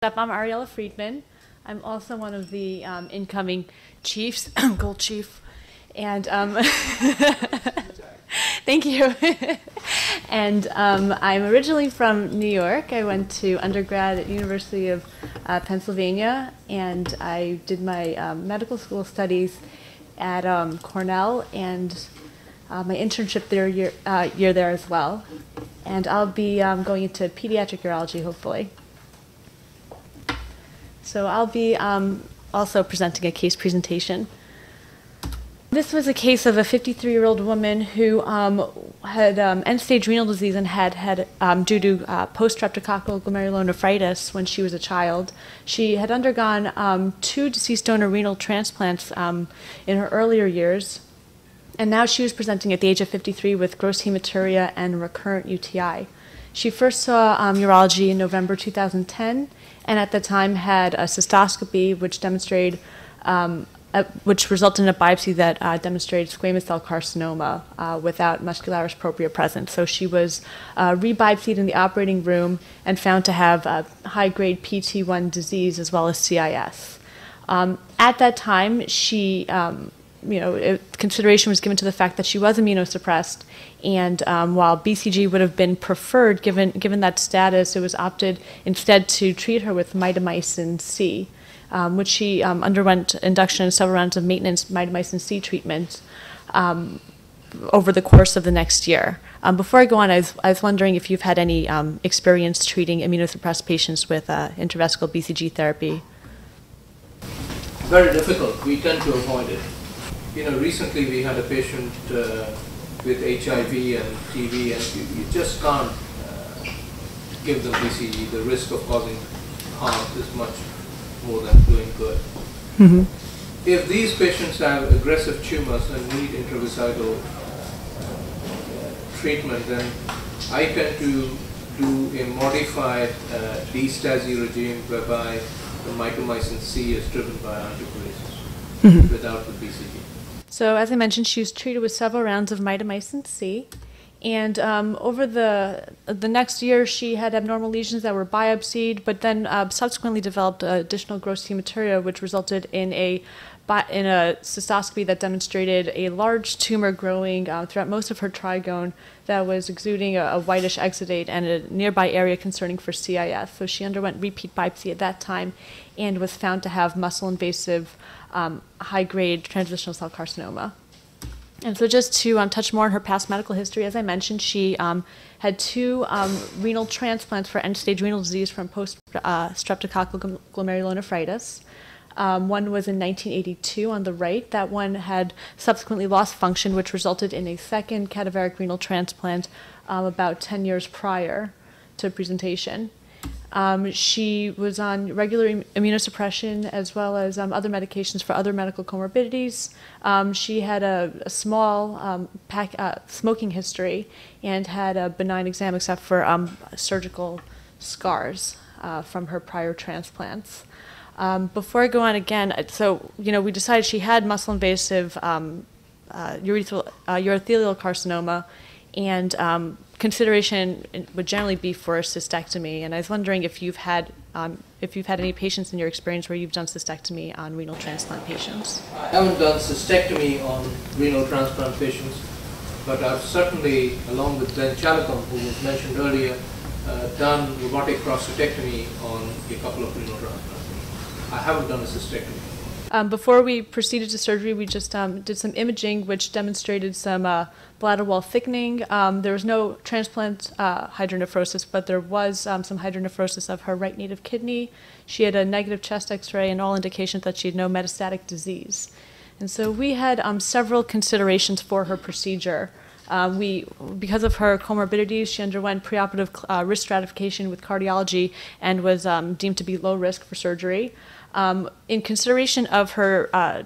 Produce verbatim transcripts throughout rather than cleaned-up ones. I'm Ariella Friedman. I'm also one of the um, incoming chiefs, gold chief, and um, thank you. And um, I'm originally from New York. I went to undergrad at University of uh, Pennsylvania, and I did my um, medical school studies at um, Cornell, and uh, my internship there year, uh, year there as well. And I'll be um, going into pediatric urology, hopefully. So I'll be um, also presenting a case presentation. This was a case of a fifty-three-year-old woman who um, had um, end-stage renal disease and had, had um, due to uh, poststreptococcal glomerulonephritis when she was a child. She had undergone um, two deceased donor renal transplants um, in her earlier years, and now she was presenting at the age of fifty-three with gross hematuria and recurrent U T I. She first saw um, urology in November two thousand ten, and at the time had a cystoscopy, which demonstrated, um, a, which resulted in a biopsy that uh, demonstrated squamous cell carcinoma uh, without muscularis propria present. So she was uh, re-biopsied in the operating room and found to have uh, high-grade P T one disease as well as C I S. Um, at that time, she, um, you know, it, consideration was given to the fact that she was immunosuppressed, and um, while B C G would have been preferred given given that status, it was opted instead to treat her with mitomycin C, um, which she um, underwent induction and several rounds of maintenance mitomycin C treatment um, over the course of the next year. Um, before I go on, I was, I was wondering if you've had any um, experience treating immunosuppressed patients with uh, intravesical B C G therapy. Very difficult. We tend to avoid it. You know, recently we had a patient uh, with H I V and T B, and you, you just can't uh, give them B C G. The risk of causing harm is much more than doing good. Mm-hmm. If these patients have aggressive tumors and need intravesical uh, treatment, then I tend to do a modified uh, D-Stasi regime whereby the mitomycin C is driven by anticoleases, mm-hmm, without the B C G. So as I mentioned, she was treated with several rounds of mitomycin C, and um, over the the next year she had abnormal lesions that were biopsied, but then uh, subsequently developed uh, additional gross hematuria, which resulted in a in a cystoscopy that demonstrated a large tumor growing uh, throughout most of her trigone that was exuding a, a whitish exudate and a nearby area concerning for C I S. So she underwent repeat biopsy at that time and was found to have muscle-invasive um, high-grade transitional cell carcinoma. And so just to um, touch more on her past medical history, as I mentioned, she um, had two um, renal transplants for end-stage renal disease from post-streptococcal uh, glomerulonephritis. Um, one was in nineteen eighty-two on the right. That one had subsequently lost function, which resulted in a second cadaveric renal transplant um, about ten years prior to presentation. Um, she was on regular immunosuppression as well as um, other medications for other medical comorbidities. Um, she had a, a small um, pack, uh, smoking history and had a benign exam except for um, surgical scars uh, from her prior transplants. Um, before I go on again, so, you know, we decided she had muscle-invasive um, uh, urethral, uh, urothelial carcinoma, and um, consideration would generally be for a cystectomy. And I was wondering if you've had um, if you've had any patients in your experience where you've done cystectomy on renal transplant patients. I haven't done cystectomy on renal transplant patients, but I've certainly, along with Ben Chalacom, who was mentioned earlier, uh, done robotic prostatectomy on a couple of renal transplants. I haven't done a cystectomy. Um, before we proceeded to surgery, we just um, did some imaging, which demonstrated some uh, bladder wall thickening. Um, there was no transplant uh, hydronephrosis, but there was um, some hydronephrosis of her right native kidney. She had a negative chest X-ray and all indications that she had no metastatic disease. And so we had um, several considerations for her procedure. Um, we, because of her comorbidities, she underwent preoperative uh, risk stratification with cardiology and was um, deemed to be low risk for surgery. Um, in consideration of her uh,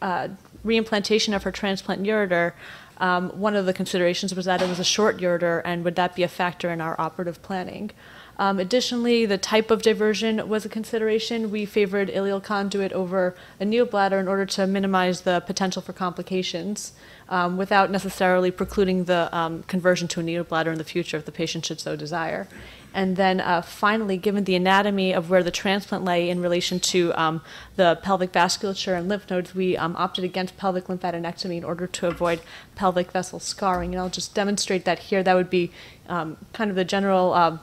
uh, reimplantation of her transplant ureter, um, one of the considerations was that it was a short ureter, and would that be a factor in our operative planning? Um, additionally, the type of diversion was a consideration. We favored ileal conduit over a neobladder in order to minimize the potential for complications. um, without necessarily precluding the um, conversion to a neobladder in the future if the patient should so desire. And then uh, finally, given the anatomy of where the transplant lay in relation to um, the pelvic vasculature and lymph nodes, we um, opted against pelvic lymphadenectomy in order to avoid pelvic vessel scarring. And I'll just demonstrate that here. That would be um, kind of the general uh,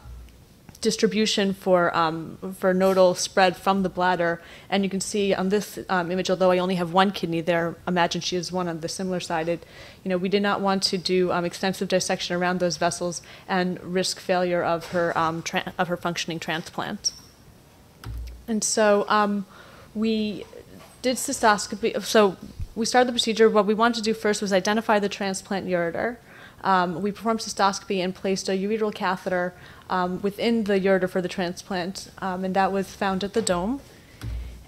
distribution for, um, for nodal spread from the bladder. And you can see on this um, image, although I only have one kidney there, imagine she has one on the similar side. It, you know, we did not want to do um, extensive dissection around those vessels and risk failure of her, um, tra of her functioning transplant. And so um, we did cystoscopy. So we started the procedure. What we wanted to do first was identify the transplant ureter. Um, we performed cystoscopy and placed a ureteral catheter Um, within the ureter for the transplant, um, and that was found at the dome.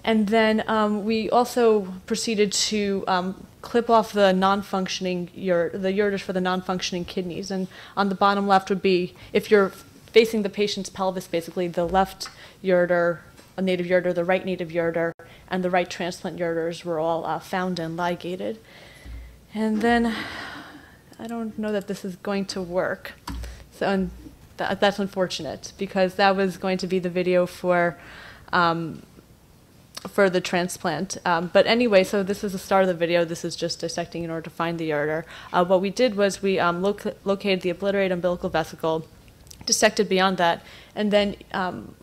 And then um, we also proceeded to um, clip off the non-functioning ureter, the ureters for the non-functioning kidneys. And on the bottom left would be, if you're facing the patient's pelvis, basically the left ureter, a native ureter, the right native ureter, and the right transplant ureters were all uh, found and ligated. And then I don't know that this is going to work. So. And that's unfortunate, because that was going to be the video for, um, for the transplant. Um, but anyway, so this is the start of the video. This is just dissecting in order to find the ureter. Uh, what we did was we um, loc located the obliterated umbilical vesicle, dissected beyond that, and then, um,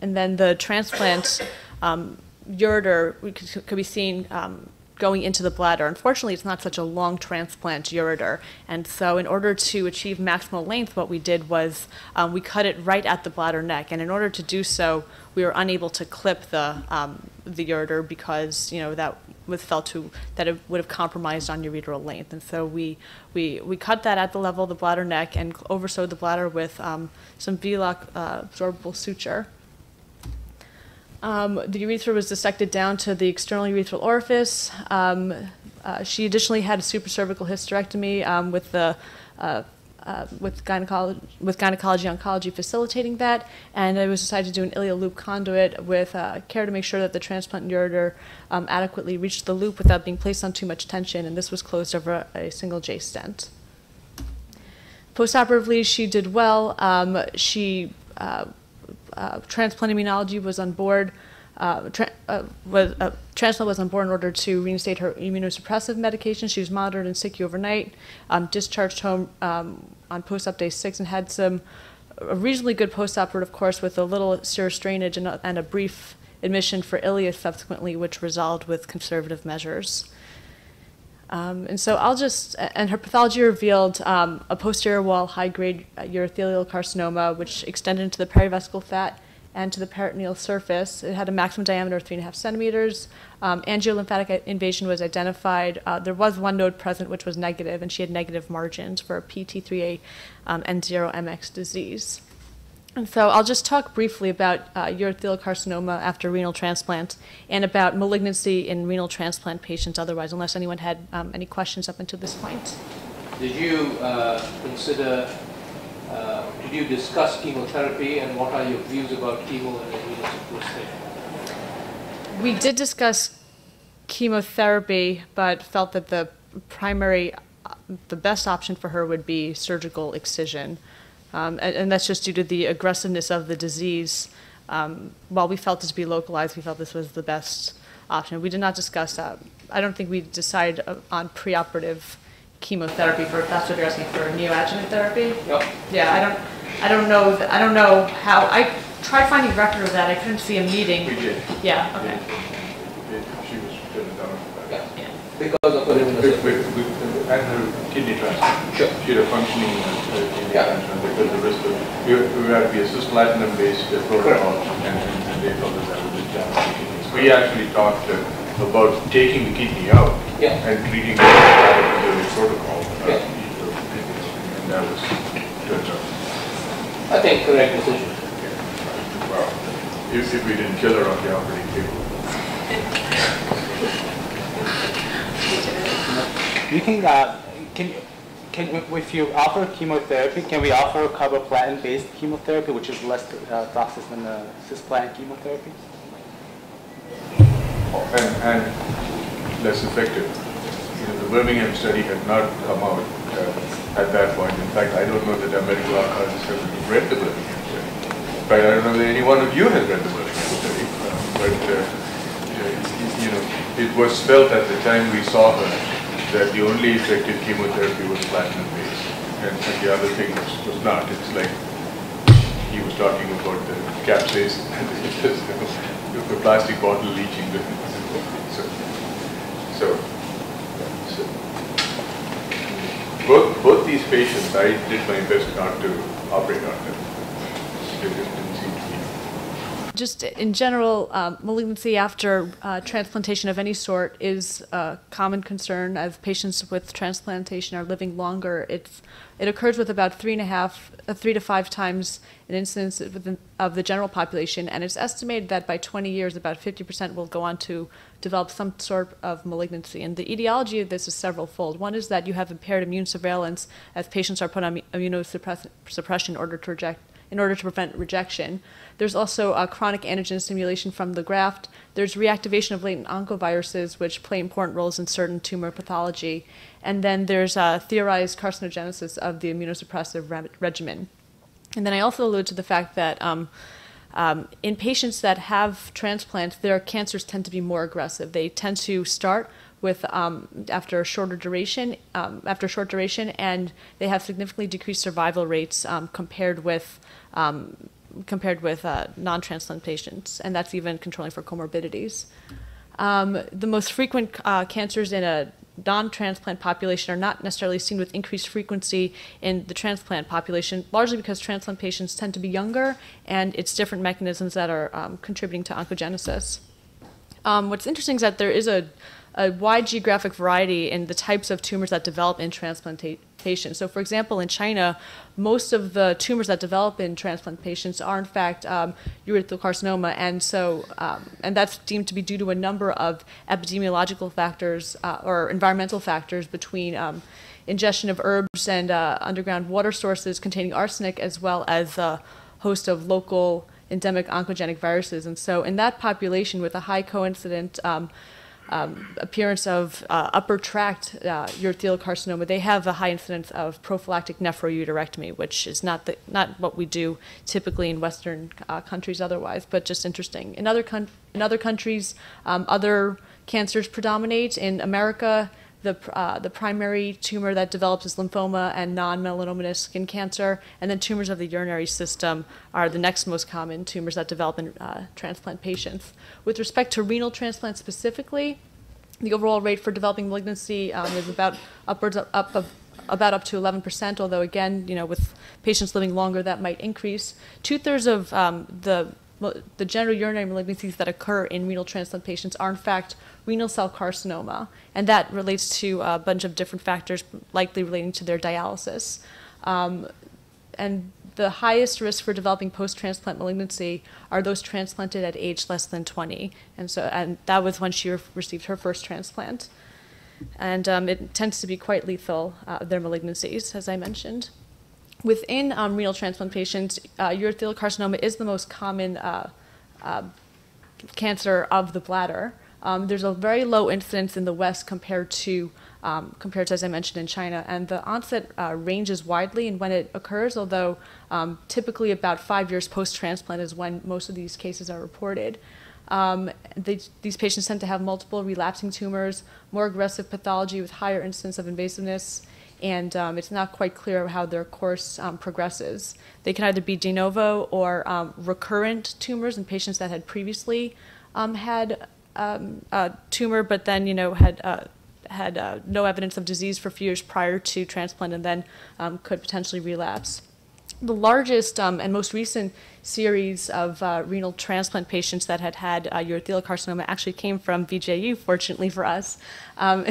and then the transplant um, ureter could, could be seen um, going into the bladder. Unfortunately, it's not such a long transplant ureter. And so in order to achieve maximal length, what we did was um, we cut it right at the bladder neck. And in order to do so, we were unable to clip the, um, the ureter, because, you know, that was felt to, that it would have compromised on ureteral length. And so we, we, we cut that at the level of the bladder neck and oversewed the bladder with um, some V L O C uh, absorbable suture. Um, the urethra was dissected down to the external urethral orifice. Um, uh, she additionally had a supracervical hysterectomy um, with the uh, uh, with gynecology with gynecology-oncology facilitating that, and it was decided to do an ileal loop conduit with uh, care to make sure that the transplant ureter um, adequately reached the loop without being placed on too much tension. And this was closed over a, a single J stent. Postoperatively, she did well. Um, she uh, Uh, transplant immunology was on board. Uh, tra uh, was, uh, transplant was on board in order to reinstate her immunosuppressive medication. She was monitored in S I C U overnight, um, discharged home um, on post-op day six, and had some a reasonably good post-operative course with a little serous drainage and a, and a brief admission for ileus subsequently, which resolved with conservative measures. Um, and so I'll just, and her pathology revealed um, a posterior wall high-grade urothelial carcinoma, which extended into the perivesical fat and to the peritoneal surface. It had a maximum diameter of three and a half centimeters. Um, angiolymphatic invasion was identified. Uh, there was one node present, which was negative, and she had negative margins for a P T three A um, N zero M X disease. And so I'll just talk briefly about uh, urothelial carcinoma after renal transplant and about malignancy in renal transplant patients otherwise, unless anyone had um, any questions up until this point. Did you uh, consider, uh, did you discuss chemotherapy, and what are your views about chemo and immunosuppression? We did discuss chemotherapy, but felt that the primary, uh, the best option for her would be surgical excision. Um, and, and that's just due to the aggressiveness of the disease. Um, while we felt this to be localized, we felt this was the best option. We did not discuss that. I don't think we decided on preoperative chemotherapy for, if that's what you're asking for, neoadjuvant therapy. Yep. Yeah, I don't, I don't know. Th I don't know how. I tried finding record of that. I couldn't see a meeting. We did. Yeah. Okay. We did. She was done with that. Yeah. Because of her and her kidney transplant. Sure. She had a functioning kidney yeah. transplant. Because the risk of we had to be a cisplatinum-based protocol, and, and they told us that was a challenge. We actually talked uh, about taking the kidney out yeah. and treating the protocol. Yeah. And that was turned out. I think correct decision. Okay. Well, if, if we didn't kill her on the operating table. You can uh, can. You, Can, if you offer chemotherapy, can we offer carboplatin-based chemotherapy, which is less uh, toxic than the cisplatin chemotherapy? And, and less effective. You know, the Birmingham study had not come out uh, at that point. In fact, I don't know that a medical oncologist has read the Birmingham study. In fact, I don't know that any one of you has read the Birmingham study. Um, but, uh, you know, it was felt at the time we saw her that the only effective chemotherapy was platinum-based, and the other thing was, was not. It's like he was talking about the capsaicin, the plastic bottle leaching. So, so, so. Both, both these patients, I did my best not to operate on them. They just didn't seem to be. Just in general, um, malignancy after uh, transplantation of any sort is a common concern. As patients with transplantation are living longer, it's it occurs with about three and a half, uh, three to five times an incidence within, of the general population, and it's estimated that by twenty years, about fifty percent will go on to develop some sort of malignancy. And the etiology of this is several-fold. One is that you have impaired immune surveillance as patients are put on immunosuppression in order to reject, in order to prevent rejection. There's also uh, chronic antigen stimulation from the graft. There's reactivation of latent oncoviruses, which play important roles in certain tumor pathology. And then there's uh, theorized carcinogenesis of the immunosuppressive re regimen. And then I also allude to the fact that um, um, in patients that have transplants, their cancers tend to be more aggressive. They tend to start with um, after a shorter duration, um, after short duration, and they have significantly decreased survival rates um, compared with um, compared with uh, non-transplant patients, and that's even controlling for comorbidities. Um, the most frequent uh, cancers in a non-transplant population are not necessarily seen with increased frequency in the transplant population, largely because transplant patients tend to be younger, and it's different mechanisms that are um, contributing to oncogenesis. Um, what's interesting is that there is a, a wide geographic variety in the types of tumors that develop in transplantation. So, for example, in China, most of the tumors that develop in transplant patients are, in fact, um, urothelial carcinoma, and so um, and that's deemed to be due to a number of epidemiological factors uh, or environmental factors between um, ingestion of herbs and uh, underground water sources containing arsenic, as well as a host of local endemic oncogenic viruses. And so, in that population with a high coincident Um, Um, appearance of uh, upper tract uh, urothelial carcinoma, they have a high incidence of prophylactic nephroureterectomy, which is not the, not what we do typically in Western uh, countries otherwise, but just interesting. In other, con in other countries, um, other cancers predominate. In America, the, uh, the primary tumor that develops is lymphoma and non-melanomatous skin cancer, and then tumors of the urinary system are the next most common tumors that develop in uh, transplant patients. With respect to renal transplant specifically, the overall rate for developing malignancy um, is about upwards of, up of about up to eleven percent, although again, you know, with patients living longer, that might increase. Two-thirds of um, the The general urinary malignancies that occur in renal transplant patients are, in fact, renal cell carcinoma, and that relates to a bunch of different factors, likely relating to their dialysis. Um, and the highest risk for developing post-transplant malignancy are those transplanted at age less than twenty, and so and that was when she received her first transplant, and um, it tends to be quite lethal, uh, their malignancies, as I mentioned. Within um, renal transplant patients, uh, urothelial carcinoma is the most common uh, uh, cancer of the bladder. Um, there's a very low incidence in the West compared to, um, compared to, as I mentioned, in China. And the onset uh, ranges widely in when it occurs, although um, typically about five years post-transplant is when most of these cases are reported. Um, they, these patients tend to have multiple relapsing tumors, more aggressive pathology with higher incidence of invasiveness, and um, it's not quite clear how their course um, progresses. They can either be de novo or um, recurrent tumors in patients that had previously um, had um, a tumor, but then, you know, had uh, had uh, no evidence of disease for a few years prior to transplant, and then um, could potentially relapse. The largest um, and most recent series of uh, renal transplant patients that had had uh, urothelial carcinoma actually came from V J U, fortunately for us, um,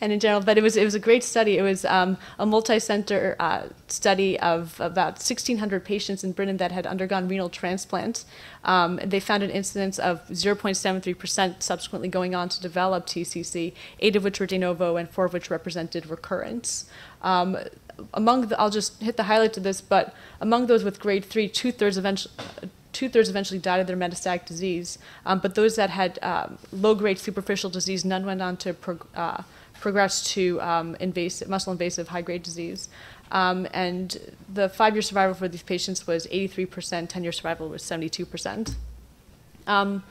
and in general. But it was it was a great study. It was um, a multi-center uh, study of about sixteen hundred patients in Britain that had undergone renal transplant. Um, they found an incidence of zero point seven three percent subsequently going on to develop T C C, eight of which were de novo and four of which represented recurrence. Um, Among the, I'll just hit the highlights of this, but among those with grade three, two-thirds eventually, two-thirds eventually died of their metastatic disease. Um, but those that had um, low-grade superficial disease, none went on to pro uh, progress to um, invasive, muscle-invasive high-grade disease. Um, and the five-year survival for these patients was eighty-three percent, ten-year survival was seventy-two percent. Um,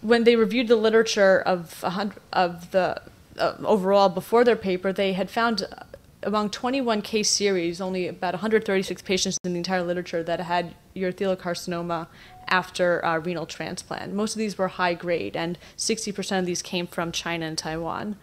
when they reviewed the literature of, of the uh, overall before their paper, they had found among twenty-one case series, only about one hundred thirty-six patients in the entire literature that had urothelial carcinoma after uh, renal transplant. Most of these were high grade, and sixty percent of these came from China and Taiwan.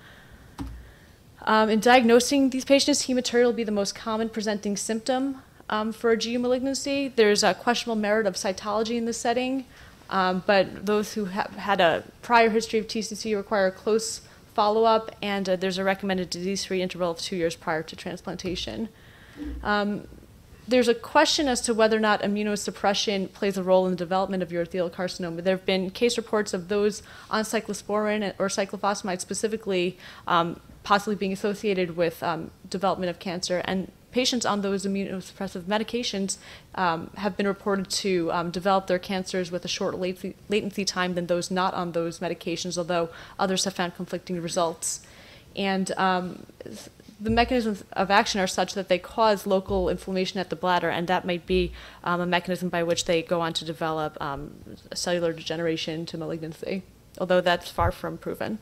Um, in diagnosing these patients, hematuria will be the most common presenting symptom um, for a G U malignancy. There's a questionable merit of cytology in this setting, um, but those who have had a prior history of T C C require close follow-up, and uh, there's a recommended disease-free interval of two years prior to transplantation. Um, there's a question as to whether or not immunosuppression plays a role in the development of urothelial carcinoma. There have been case reports of those on cyclosporin or cyclophosphamide specifically um, possibly being associated with um, development of cancer, and patients on those immunosuppressive medications um, have been reported to um, develop their cancers with a shorter latency, latency time than those not on those medications, although others have found conflicting results. And um, the mechanisms of action are such that they cause local inflammation at the bladder, and that might be um, a mechanism by which they go on to develop um, cellular degeneration to malignancy, although that's far from proven.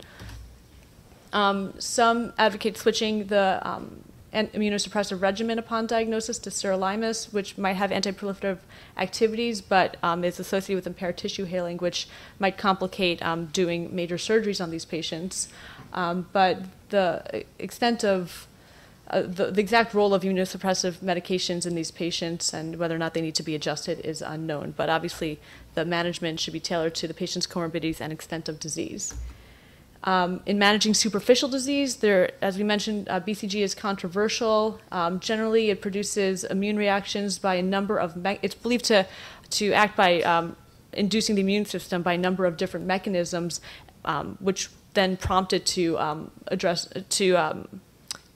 Um, some advocate switching the um, and immunosuppressive regimen upon diagnosis to sirolimus, which might have antiproliferative activities, but um, is associated with impaired tissue healing, which might complicate um, doing major surgeries on these patients. Um, but the extent of uh, the, the exact role of immunosuppressive medications in these patients and whether or not they need to be adjusted is unknown. But obviously, the management should be tailored to the patient's comorbidities and extent of disease. Um, in managing superficial disease, there, as we mentioned, uh, B C G is controversial. Um, generally, it produces immune reactions by a number of, me it's believed to, to act by um, inducing the immune system by a number of different mechanisms, um, which then prompt it to um, address, to, um,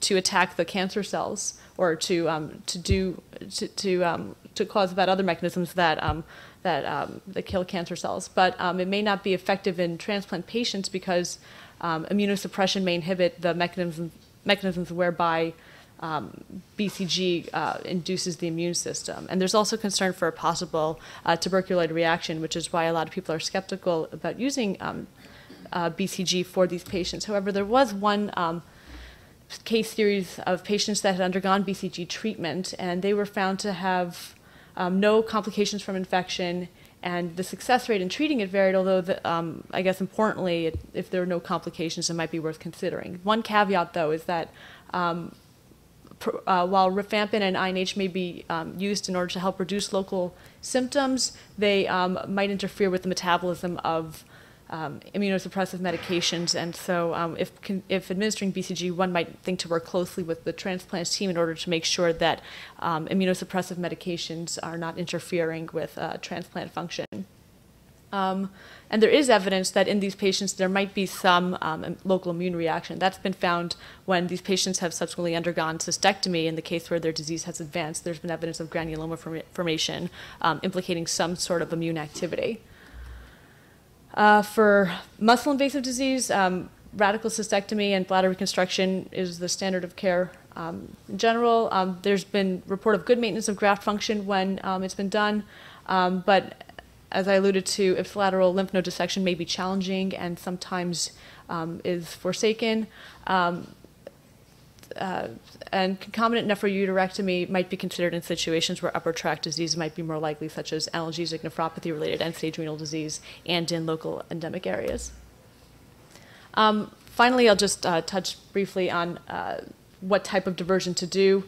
to attack the cancer cells or to, um, to do, to, to, um, to cause about other mechanisms that um, That, um, that kill cancer cells, but um, it may not be effective in transplant patients because um, immunosuppression may inhibit the mechanisms, mechanisms whereby um, B C G uh, induces the immune system. And there's also concern for a possible uh, tuberculoid reaction, which is why a lot of people are skeptical about using um, uh, B C G for these patients. However, there was one um, case series of patients that had undergone B C G treatment, and they were found to have Um, no complications from infection, and the success rate in treating it varied, although the, um, I guess importantly, it, if there are no complications, it might be worth considering. One caveat, though, is that um, pr uh, while rifampin and I N H may be um, used in order to help reduce local symptoms, they um, might interfere with the metabolism of um, immunosuppressive medications, and so um, if, can, if administering B C G, one might think to work closely with the transplant team in order to make sure that um, immunosuppressive medications are not interfering with uh, transplant function. Um, and there is evidence that in these patients there might be some um, local immune reaction. That's been found when these patients have subsequently undergone cystectomy in the case where their disease has advanced. There's been evidence of granuloma form formation um, implicating some sort of immune activity. Uh, for muscle-invasive disease, um, radical cystectomy and bladder reconstruction is the standard of care um, in general. Um, there's been report of good maintenance of graft function when um, it's been done, um, but as I alluded to, ipsilateral lymph node dissection may be challenging and sometimes um, is forsaken. Um, uh, and concomitant nephroureterectomy might be considered in situations where upper tract disease might be more likely, such as analgesic nephropathy-related end-stage renal disease and in local endemic areas. Um, finally, I'll just uh, touch briefly on uh, what type of diversion to do.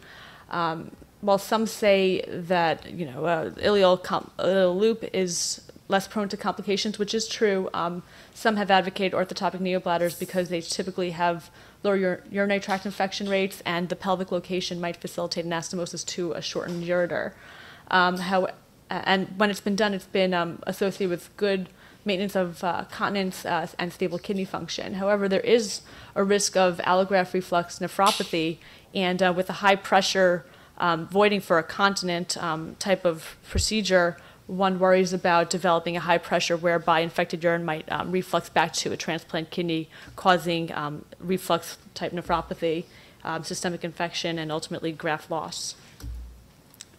Um, while some say that you know uh, ileal, ileal loop is less prone to complications, which is true, um, some have advocated orthotopic neobladders because they typically have lower ur urinary tract infection rates, and the pelvic location might facilitate anastomosis to a shortened ureter. Um, how, and when it's been done, it's been um, associated with good maintenance of uh, continence uh, and stable kidney function. However, there is a risk of allograft reflux nephropathy, and uh, with a high pressure um, voiding for a continent um, type of procedure, one worries about developing a high pressure whereby infected urine might um, reflux back to a transplant kidney, causing um, reflux type nephropathy, um, systemic infection, and ultimately graft loss.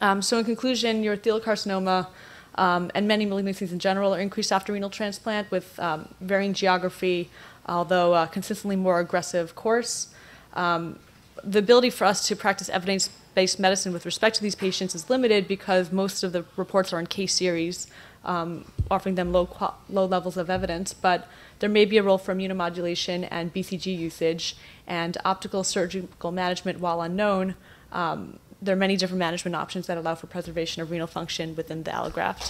Um, so in conclusion, urothelial carcinoma um, and many malignancies in general are increased after renal transplant with um, varying geography, although uh, consistently more aggressive course. Um, the ability for us to practice evidence-based medicine with respect to these patients is limited because most of the reports are in case series, um, offering them low, low levels of evidence. But there may be a role for immunomodulation and B C G usage, and optical surgical management, while unknown, um, there are many different management options that allow for preservation of renal function within the allograft.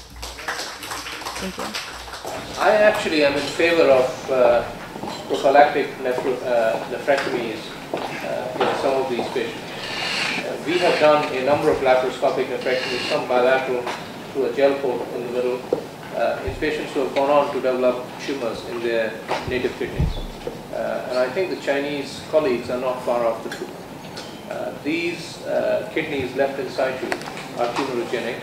Thank you. I actually am in favor of uh, prophylactic nephro uh, nephrectomies uh, in some of these patients. Uh, we have done a number of laparoscopic nephrectomies, some bilateral through a gel port in the middle, uh, in patients who have gone on to develop tumors in their native kidneys. Uh, and I think the Chinese colleagues are not far off the truth. Uh, these uh, kidneys left in situ are tumorigenic.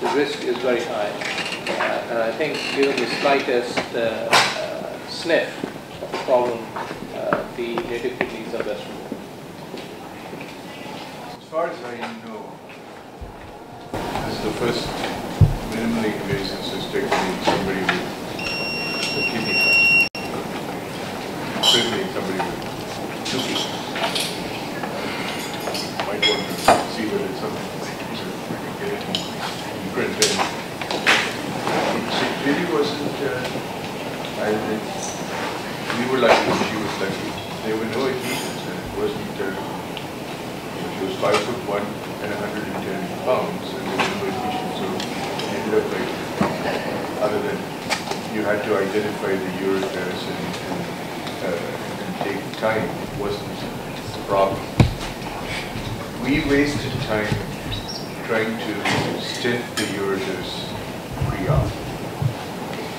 The risk is very high. Uh, and I think given the slightest uh, uh, sniff of the problem, uh, the native kidneys are best removed. As far as I know, this is the first minimally invasive cystectomy in somebody with a kidney cancer. Certainly in somebody with two kidneys. Might want to see whether it's something that we can get in print. She really wasn't, uh, I think, we were lucky, she was lucky. There were no adhesions, and it wasn't, uh, she was five foot one and one hundred ten pounds, and there were no adhesions, so it ended up like, other than you had to identify the ureters and, and, uh, and take time, it wasn't a problem. We wasted time trying to stint the ureters pre-op.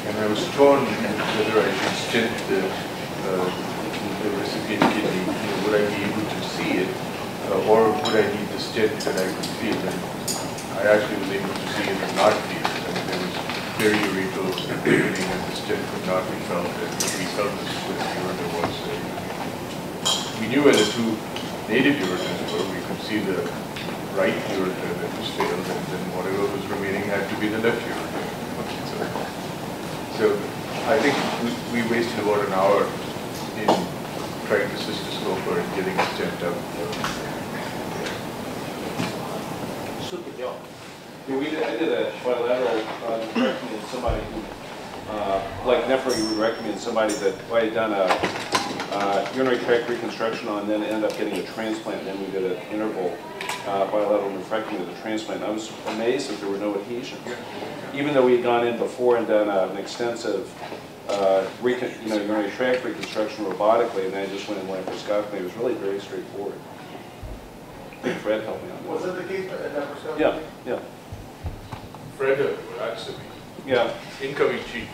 And I was torn whether I should stint the, uh, the recipient kidney, would I be able to see it, uh, or would I need the stint that I could feel? And I actually was able to see it and not feel it. I mean, there was very urethral bleeding and the stint could not be felt, and we felt this is where the ureter was. Uh, we knew where the two native ureters were. We could see the right ureter that was failed, and then whatever was remaining had to be the left ureter. So I think we wasted about an hour in trying to cystoscope her and getting it stent up. Super job. Yeah, we did, I did a bilateral uh, nephrectomy in somebody who, uh, like nephroureterectomy in somebody that I had done a Uh, urinary tract reconstruction on, and then ended up getting a transplant. Then we did an interval uh, bilateral nephrectomy of the transplant. I was amazed that there were no adhesions, even though we had gone in before and done uh, an extensive uh, recon you know, urinary tract reconstruction robotically, and then I just went in laparoscopically. It was really very straightforward. I think Fred helped me on that. Was it the case at laparoscopy? Yeah, yeah. Fred would actually be yeah. incoming chief.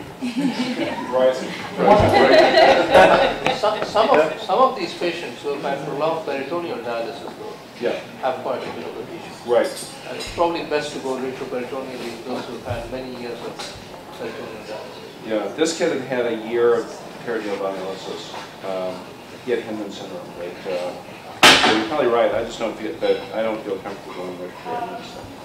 Rising. Rising. Some, some, of, some of these patients who have had prolonged peritoneal dialysis though, yeah. have quite a bit of adhesions. Right. And it's probably best to go retroperitoneally, those who have had many years of peritoneal dialysis. Yeah, this kid had had a year of peritoneal dialysis. Um, he had Hinman syndrome, right? Uh, so you're probably right. I just don't feel, but I don't feel comfortable going retroperitoneally.